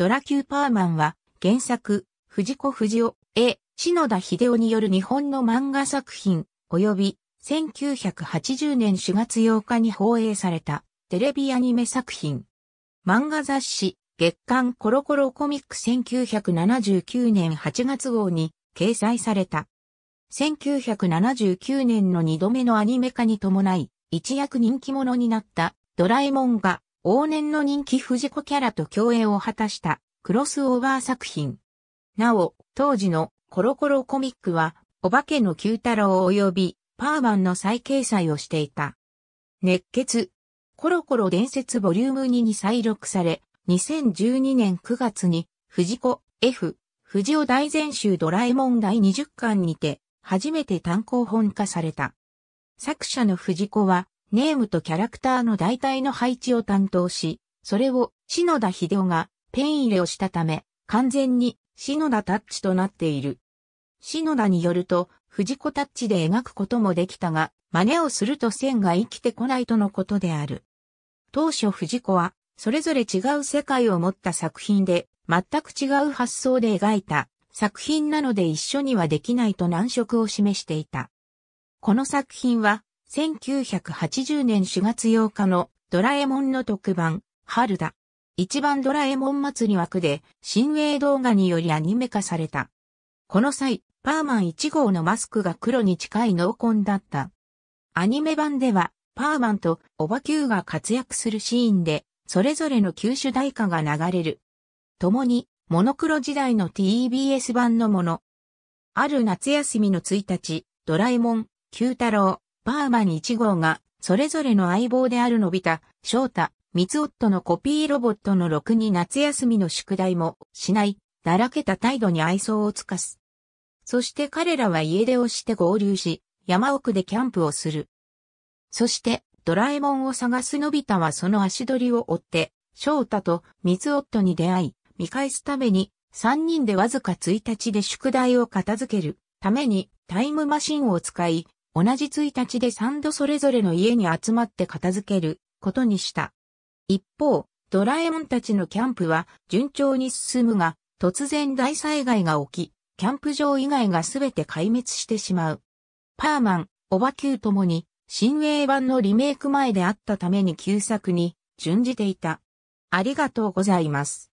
ドラキューパーマンは原作、藤子不二雄、篠田秀夫による日本の漫画作品、及び1980年4月8日に放映されたテレビアニメ作品。漫画雑誌、月刊コロコロコミック1979年8月号に掲載された。1979年の2度目のアニメ化に伴い、一躍人気者になったドラえもんが往年の人気藤子キャラと共演を果たしたクロスオーバー作品。なお、当時のコロコロコミックは、お化けのQ太郎及びパーマンの再掲載をしていた。熱血、コロコロ伝説ボリューム2に再録され、2012年9月に、藤子、F、不二雄大全集ドラえもん第20巻にて、初めて単行本化された。作者の藤子は、ネームとキャラクターの大体の配置を担当し、それを篠田秀夫がペン入れをしたため、完全に篠田タッチとなっている。篠田によると、藤子タッチで描くこともできたが、真似をすると線が生きてこないとのことである。当初藤子は、それぞれ違う世界を持った作品で、全く違う発想で描いた作品なので一緒にはできないと難色を示していた。この作品は、1980年4月8日のドラえもんの特番、春だ。一番ドラえもん祭り枠で、新映動画によりアニメ化された。この際、パーマン1号のマスクが黒に近い濃紺だった。アニメ版では、パーマンとオバ Q が活躍するシーンで、それぞれの旧主題歌が流れる。共に、モノクロ時代の TBS 版のもの。ある夏休みの1日、ドラえもん、Q太郎、パーマン1号が、それぞれの相棒であるのび太、翔太、三つ夫のコピーロボットのろくに夏休みの宿題もしない、だらけた態度に愛想を尽かす。そして彼らは家出をして合流し、山奥でキャンプをする。そして、ドラえもんを探すのび太はその足取りを追って、翔太と三つ夫に出会い、見返すために、三人でわずか1日で宿題を片付けるためにタイムマシンを使い、同じ1日で3度それぞれの家に集まって片付けることにした。一方、ドラえもんたちのキャンプは順調に進むが、突然大災害が起き、キャンプ場以外がすべて壊滅してしまう。パーマン、オバ Q ともに、新映版のリメイク前であったために旧作に準じていた。ありがとうございます。